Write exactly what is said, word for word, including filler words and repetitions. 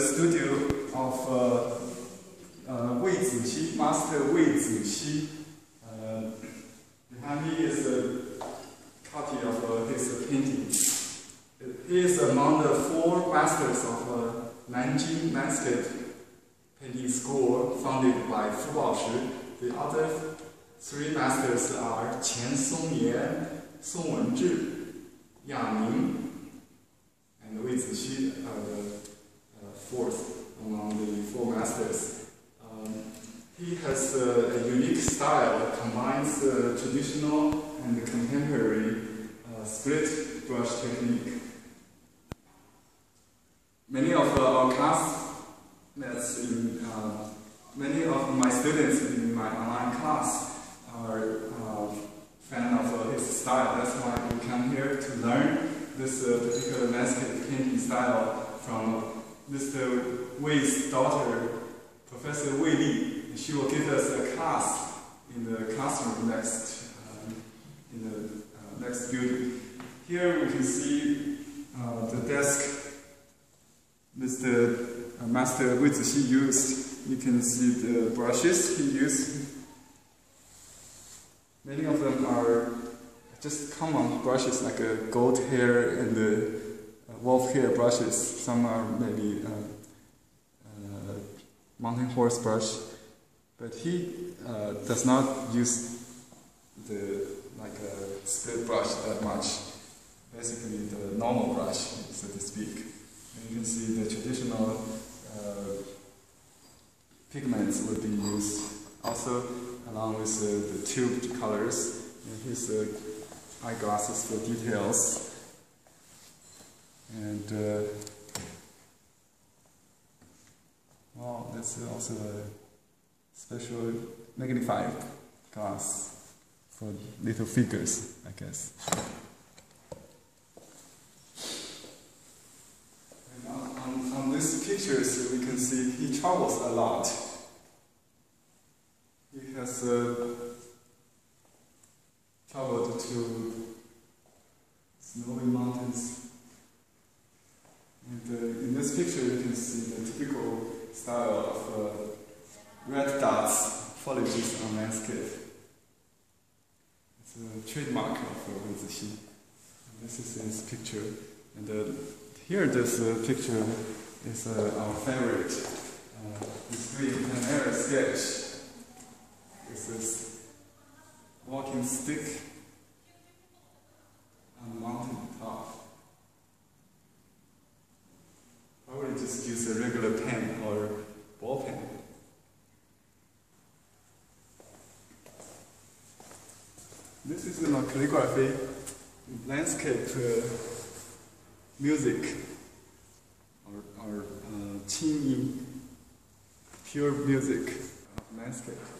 studio of uh, uh, Wei Zixi, Master Wei Zixi. Uh, behind me is a copy of uh, his painting. He is among the four masters of uh, Nanjing landscape painting school founded by Fu Baoshi. The other three masters are Qian Song Yan, Song Wenzhi, Yang Ming, and Wei Zixi are the uh, fourth among the four masters. Um, he has uh, a unique style that combines uh, traditional and contemporary uh, split brush technique. Many of uh, our classmates, in, uh, many of my students in my online class are uh, fans of uh, his style. That's why we come here to learn this uh, particular landscape painting style from Mister Wei's daughter, Professor Wei Li. And she will give us a class in the classroom next, um, in the uh, next building. Here we can see uh, the desk Mister Uh, Master Wei Zixi used. You can see the brushes he used. Many of them are just common brushes like a goat hair and the wolf hair brushes. Some are maybe uh, uh, mountain horse brush, but he uh, does not use the like a split brush that much. Basically, the normal brush, so to speak. And you can see the traditional uh, pigments would be used, also along with uh, the tube colors. And his uh, eyeglasses for details, and uh, well, that's also a special magnified glass for little figures, I guess. And on, on, on these pictures, we can see he travels a lot. He has uh, traveled to snowy mountains. And uh, in this picture you can see the typical style of uh, red dots, foliages on landscape. It's a trademark of Wei Zixi. This is his picture. And uh, here this uh, picture is uh, our favorite. Uh, this green Panera sketch. This is walking stick on the mountain top. Probably just use a regular pen or ball pen. This is in a calligraphy, landscape uh, music, or, or uh, qingyin, pure music of landscape.